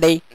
Friday.